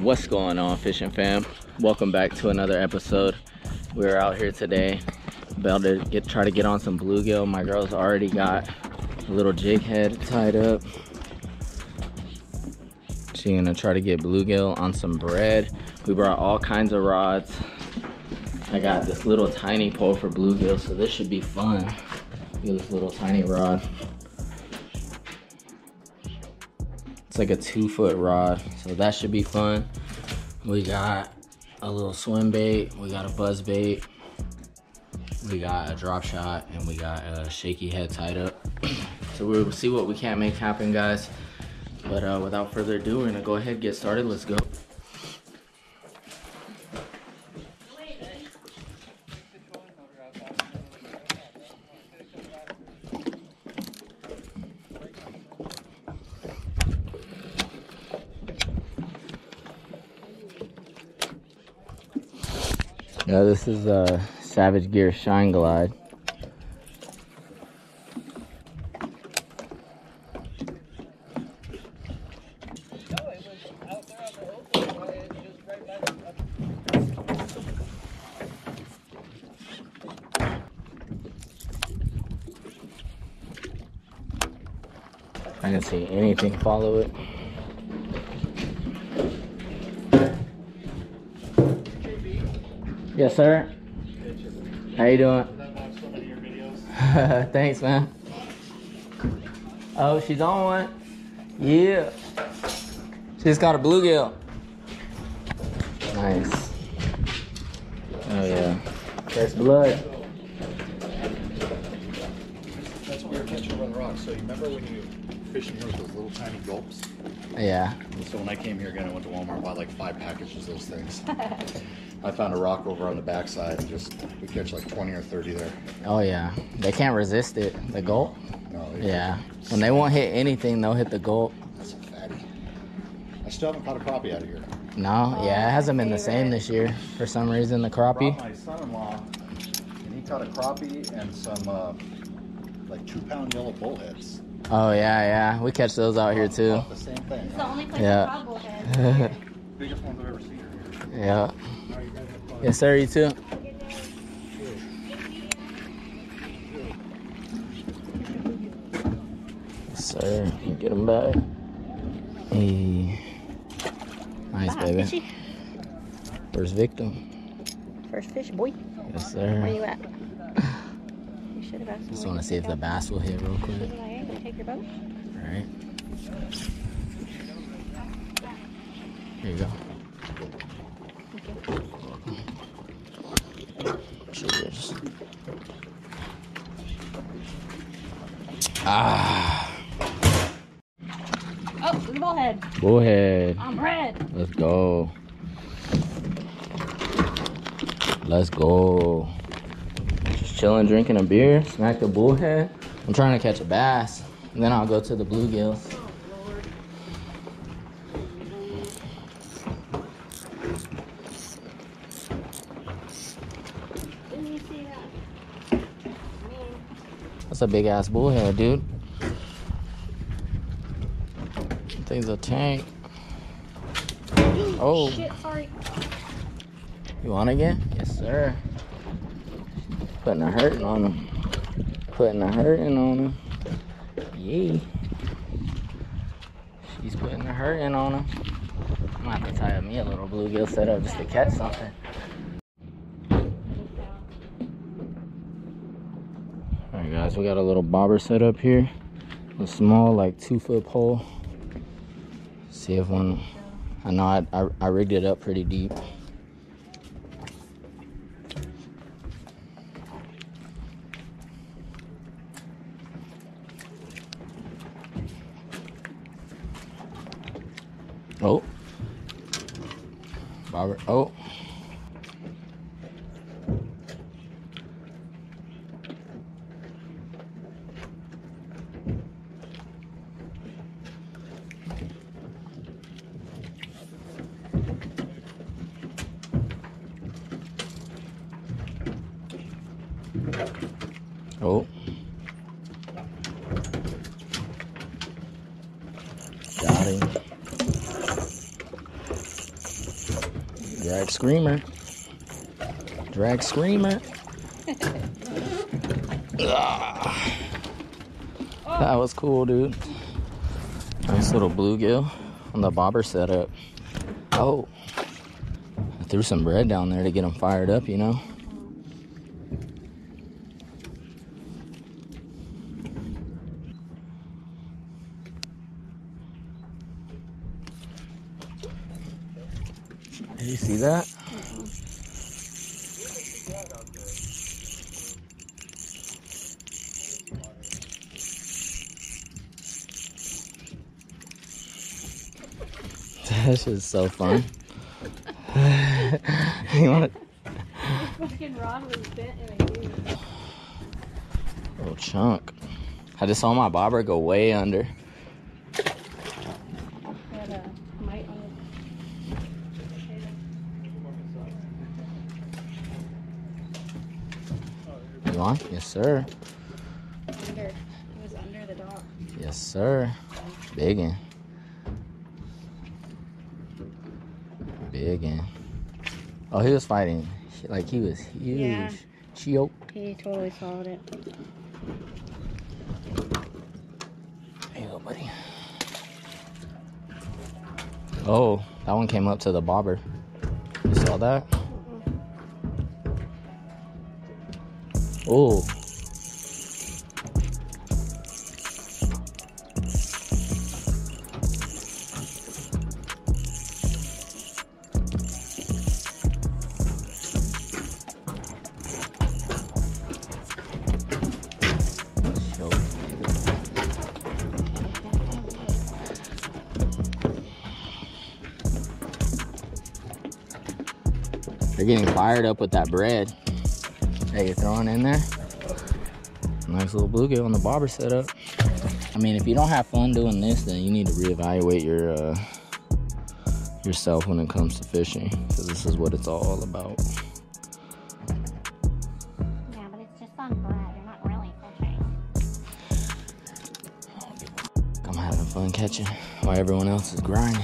What's going on, fishing fam? Welcome back to another episode. We're out here today about to try to get on some bluegill. My girl's already got a little jig head tied up. She's gonna try to get bluegill on some bread. We brought all kinds of rods. I got this little tiny pole for bluegill, so this should be fun. Look at this little tiny rod. It's like a 2-foot rod, so that should be fun. We got a little swim bait, we got a buzz bait, we got a drop shot, and we got a shaky head tied up. So we'll see what we can't make happen, guys. But without further ado, we're gonna go ahead and get started. Let's go. Yeah, this is a Savage Gear Shine Glide. I didn't see anything follow it. Yes, sir. How you doing? Thanks, man. Oh, she's on one. Yeah. She's got a bluegill. Nice. Oh, yeah. That's blood. That's what we were catching on rocks. So you remember when you fishing here with those little tiny gulps? Yeah. So when I came here again, I went to Walmart and bought like 5 packages of those things. I found a rock over on the backside and just we catch like 20 or 30 there. Oh yeah, they can't resist it. The gulp. No. Yeah. When they won't hit anything, they'll hit the gulp. That's a fatty. I still haven't caught a crappie out of here. No. Yeah, it hasn't been the same this year for some reason. The crappie. I brought my son-in-law, and he caught a crappie and some like 2-pound yellow bullheads. Oh yeah, yeah. We catch those out here too. The same thing. It's the only place I caught bullheads. Biggest ones I've ever seen here. Yeah. Yes, sir, you too. Yes, sir, you get him back. Hey. Nice, baby. Fishy. First victim. First fish, boy. Yes, sir. Where you at? You should have asked. Just want to see if the bass will hit real quick. Alright, take your boat. Alright. Here you go. Cheers. Ah. Oh, there's a bullhead. Bullhead. I'm red. Let's go. Let's go. Just chilling, drinking a beer. Smack the bullhead. I'm trying to catch a bass. And then I'll go to the bluegills. That's a big ass bullhead, dude. Thing's a tank. Oh. Shit, sorry. You on again? Yes, sir. Putting a hurting on him. Putting a hurting on him. Yay. She's putting a hurting on him. I'm gonna have to tie up me a little bluegill setup just to catch something. Guys, we got a little bobber set up here, a small like 2-foot pole. See if one. I know I rigged it up pretty deep. Oh, bobber. Oh. Drag screamer. Drag screamer. That was cool, dude. Nice little bluegill on the bobber setup. Oh, I threw some bread down there to get them fired up, you know. Did you see that? That shit's so fun. You want it? The fucking rod was bent in a groove. Little chunk. I just saw my bobber go way under. Had a mite on it. You on? Yes, sir. Under. It was under the dock. Yes, sir. Biggin'. Again. Oh, he was fighting. Like, he was huge. Yeah. Choked. He totally swallowed it. There you go, buddy. Oh, that one came up to the bobber. You saw that? Mm-hmm. Oh. They're getting fired up with that bread that you're throwing in there. Nice little bluegill on the bobber setup. I mean, if you don't have fun doing this, then you need to reevaluate yourself when it comes to fishing, because this is what it's all about. Yeah, but it's just on bread. You're not really fishing. I'm having fun catching while everyone else is grinding.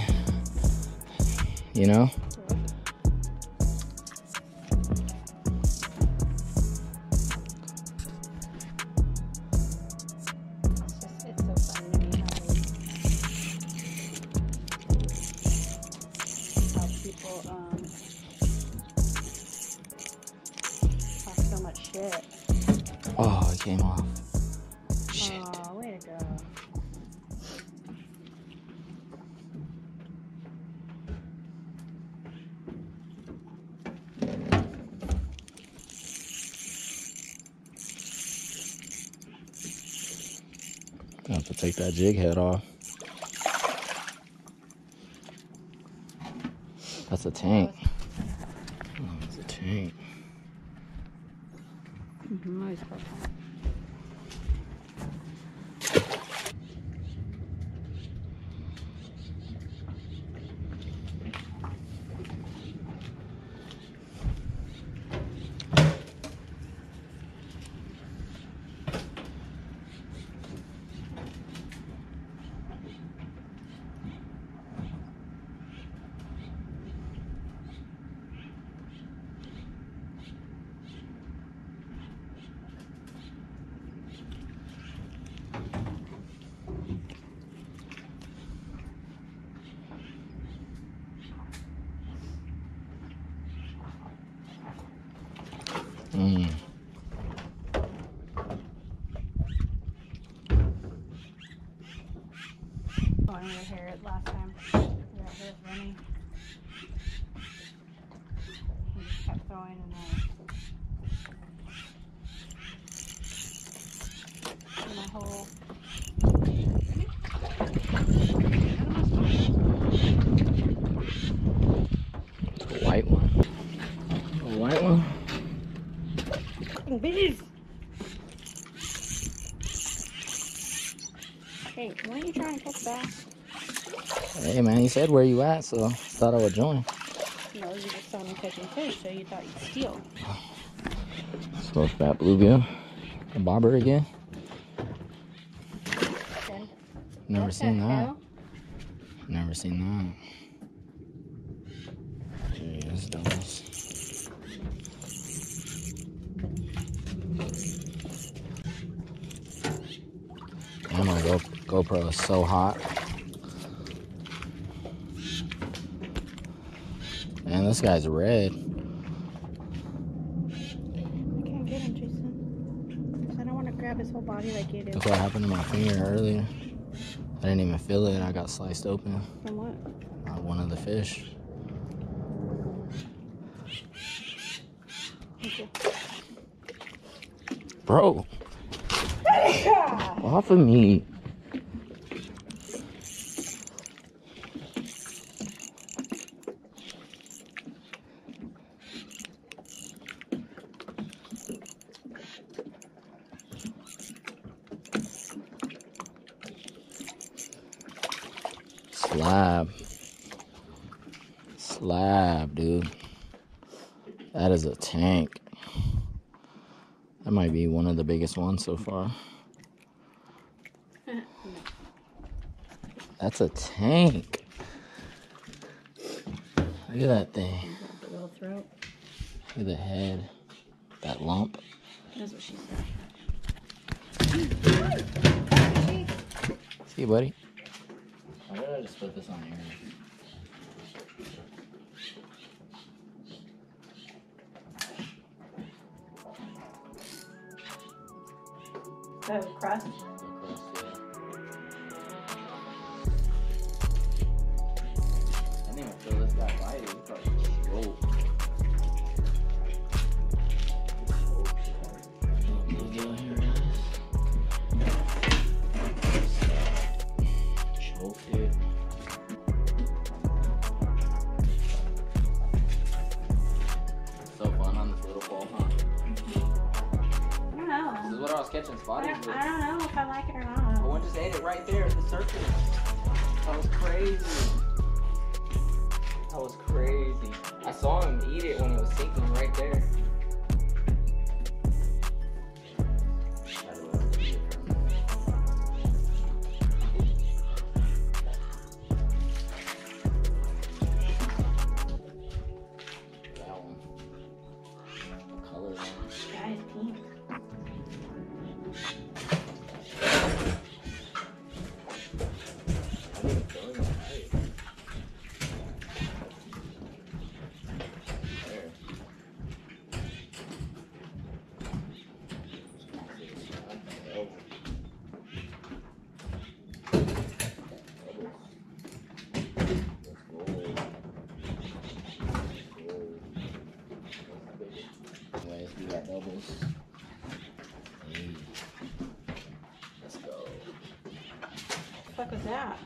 You know? Talk so much shit. Oh, it came off. Shit. Oh, way to go. I have to take that jig head off. That's a tank. Oh, it's a tank. Nice. Mm. Oh, I didn't really hear it last time. Yeah, it was running. He just kept throwing in my hole. The white one. The white one? Bees. Hey, when are you trying to catch bass? Hey man, you said where you at, so I thought I would join. No, you just saw me catching fish, so you thought you'd steal. So it's that bluegill. A bobber again. Okay. Never That's seen that. Hell? Never seen that. There he is, double. GoPro is so hot. Man, this guy's red. I can't get him, Jason. Because I don't want to grab his whole body like you do. That's what happened to my finger earlier. I didn't even feel it. I got sliced open. From what? One of the fish. Thank you. Bro. Off of me. Slab. Slab, dude. That is a tank. That might be one of the biggest ones so far. That's a tank. Look at that thing. Look at the head. That lump. That's what she said. See you, buddy. Why did I just put this on here? That was crust. I didn't even feel this guy biting. It's like, whoa. Little deal here, guys. Choke it. So fun on this little ball, huh? This is what I was catching spotties with. I don't know if I like it or not. I went just ate it right there at the circus. That was crazy. That was crazy. I saw him eat it when it was sinking right there. Hey, let's go. What the fuck was that?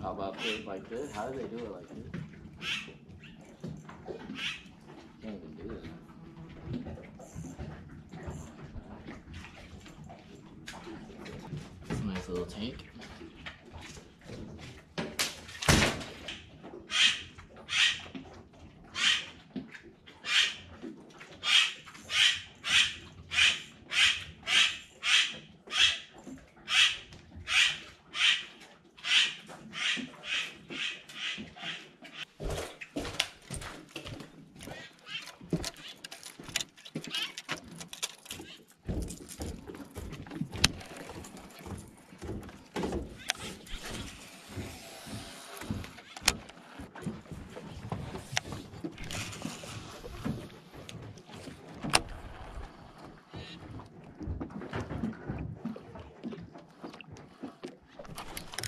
How about put it like this? How do they do it like this? Can't even do that. It's a nice little tank.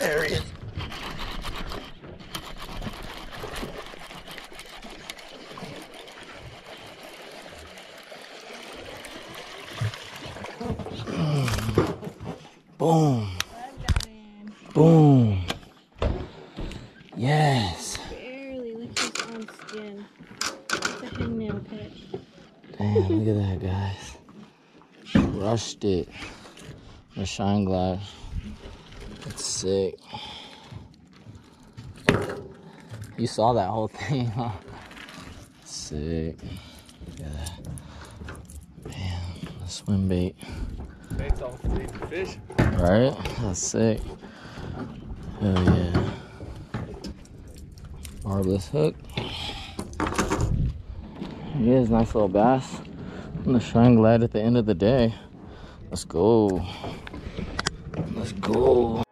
There he is. Boom. Boom. Yes. Barely. Look at his own skin. It's a hangnail pitch. Damn, look at that, guys. Rushed it. The Shine Glide. That's sick. You saw that whole thing, huh? Sick. Yeah. Man, the swim bait. Bait's all bait for fish. Right? That's sick. Hell yeah. Barbless hook. He is a nice little bass on the Shine Glide at the end of the day. Let's go. Let's go.